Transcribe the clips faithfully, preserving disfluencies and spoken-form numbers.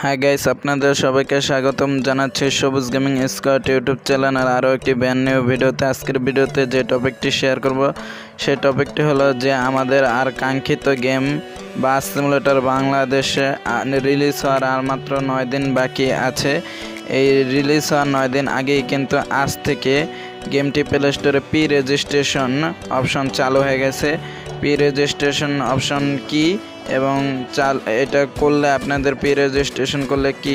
Hi guys आपनादेर सबाइके स्वागतम जानाच्छि Sabuj gaming squad YouTube channel और आरो एकटी ब्रैंड न्यू भिडियोते। आजकेर भिडियोते जे टपिकटी शेयर करब सेई टपिकटी हलो जे आमादेर आर कांक्षित गेम बास सिमुलेटर बांग्लादेशे रिलीज होवार आर मात्र नय दिन बाकी आछे। एई रिलीज होवार नय दिन आगे किन्तु आज थेके गेमटी प्ले स्टोरे प्री रेजिस्ट्रेशन अपशन चालू हये गेछे। प्री रेजिस्ट्रेशन अपशन की এবং চাল এটা করলে আপনাদের প্রি রেজিস্ট্রেশন করলে কি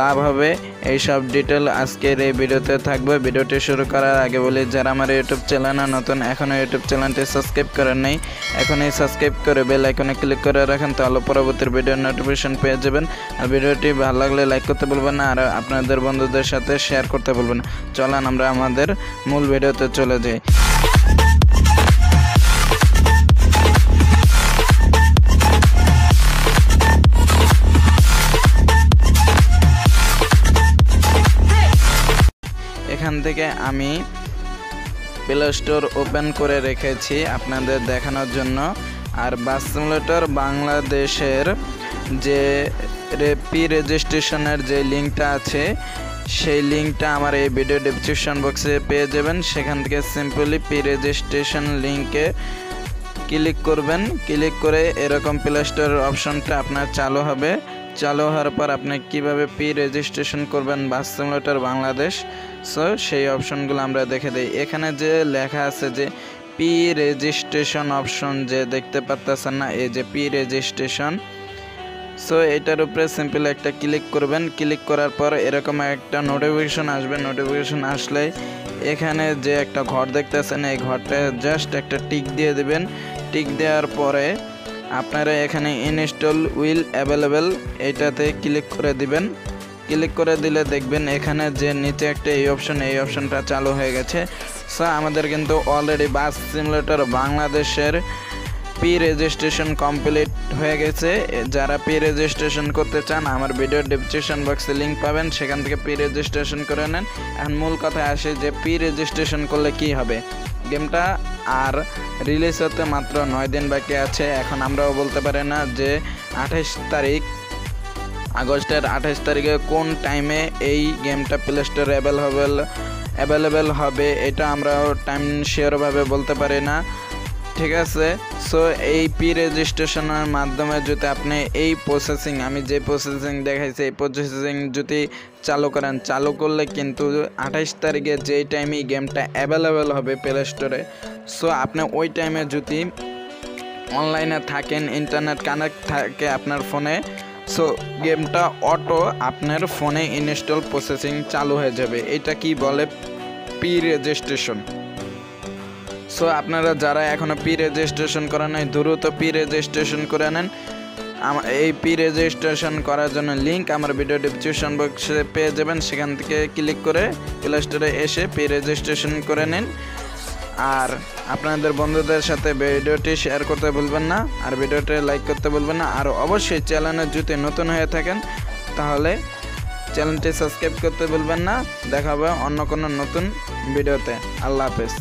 লাভ হবে এই সব ডিটেইল আজকের এই ভিডিওতে থাকবে। ভিডিওটি শুরু করার আগে বলি যারা আমার ইউটিউব চ্যানেলে নতুন এখনো ইউটিউব চ্যানেলটি সাবস্ক্রাইব করেন নাই এখনই সাবস্ক্রাইব করে বেল আইকনে ক্লিক করে রাখেন তাহলে পরবর্তী ভিডিওর নোটিফিকেশন পেয়ে যাবেন। আর ভিডিওটি ভালো লাগলে লাইক করতে ভুলবেন না আর আপনাদের বন্ধুদের সাথে শেয়ার করতে ভুলবেন না। চলুন আমরা আমাদের মূল ভিডিওতে চলে যাই। এখান থেকে আমি প্লে স্টোর ওপেন করে রেখেছি আপনাদের দেখানোর জন্য। আর বাস সিমুলেটর বাংলাদেশের যে প্রি রেজিস্ট্রেশনের যে লিঙ্কটা আছে সেই লিঙ্কটা আমার এই ভিডিও ডেসক্রিপশন বক্সে পেয়ে যাবেন। সেখান থেকে সিম্পলি প্রি রেজিস্ট্রেশন লিঙ্কে ক্লিক করবেন। ক্লিক করে এরকম প্লে স্টোর অপশনটা আপনার চালু হবে। চালু হওয়ার পর আপনি কীভাবে প্রি রেজিস্ট্রেশন করবেন বাস সিমুলেটর বাংলাদেশ সো সেই অপশনগুলো আমরা দেখে দিই। এখানে যে লেখা আছে যে প্রি রেজিস্ট্রেশন অপশন যে দেখতে পাচ্ছেন না এই যে প্রি রেজিস্ট্রেশন সো এটার উপরে সিম্পল একটা ক্লিক করবেন। ক্লিক করার পর এরকম একটা নোটিফিকেশন আসবে। নোটিফিকেশন আসলে এখানে যে একটা ঘর দেখতেছেন এই ঘরটা জাস্ট একটা টিক দিয়ে দেবেন। টিক দেওয়ার পরে আপনারা এখানে ইনস্টল উইল অ্যাভেলেবেল এটাতে ক্লিক করে দিবেন। ক্লিক করে দিলে দেখবেন এখানে যে নিচে একটা এই অপশন এই অপশনটা চালু হয়ে গেছে। সো আমাদের কিন্তু অলরেডি বাস সিমুলেটর বাংলাদেশের প্রি রেজিস্ট্রেশন কমপ্লিট হয়ে গেছে। যারা প্রি রেজিস্ট্রেশন করতে চান আমার ভিডিও ডেসক্রিপশন বক্সে লিঙ্ক পাবেন সেখান থেকে প্রি রেজিস্ট্রেশন করে নেন। এখন মূল কথায় আসে যে প্রি রেজিস্ট্রেশন করলে কি হবে। গেমটা আর রিলিজ হতে মাত্র নয় দিন বাকি আছে। এখন আমরাও বলতে পারি না যে আঠাশ তারিখ আগস্টের আঠাশ তারিখে কোন টাইমে এই গেমটা প্লে স্টোরে অ্যাভেলেবেল অ্যাভেলেবেল হবে এটা আমরাও টাইম শিওরভাবে বলতে পারি না, ঠিক আছে। সো এই প্রি রেজিস্ট্রেশনের মাধ্যমে যদি আপনি এই প্রসেসিং আমি যে প্রসেসিং দেখাইছি এই প্রসেসিং যদি চালু করেন চালু করলে কিন্তু আঠাশ তারিখে যেই টাইমে গেমটা অ্যাভেলেবেল হবে প্লে স্টোরে সো আপনি ওই টাইমে যদি অনলাইনে থাকেন ইন্টারনেট কানেক্ট থাকে আপনার ফোনে সো গেমটা অটো আপনার ফোনে ইনস্টল প্রসেসিং চালু হয়ে যাবে। এটা কি বলে প্রি রেজিস্ট্রেশন। সো আপনারা যারা এখনও প্রি রেজিস্ট্রেশন করেন নাই দ্রুত প্রি রেজিস্ট্রেশন করে নেন। আমার এই প্রি রেজিস্ট্রেশন করার জন্য লিঙ্ক আমার ভিডিও ডেসক্রিপশন বক্সে পেয়ে যাবেন। সেখান থেকে ক্লিক করে প্লে স্টোরে এসে প্রি রেজিস্ট্রেশন করে নিন। আর আপনাদের বন্ধুদের সাথে ভিডিওটি শেয়ার করতে ভুলবেন না আর ভিডিওটি লাইক করতে ভুলবেন না। আর অবশ্যই চ্যানেলে যদি নতুন হয়ে থাকেন তাহলে চ্যানেলটি সাবস্ক্রাইব করতে ভুলবেন না। দেখা হবে অন্য কোনো নতুন ভিডিওতে। আল্লাহ হাফেজ।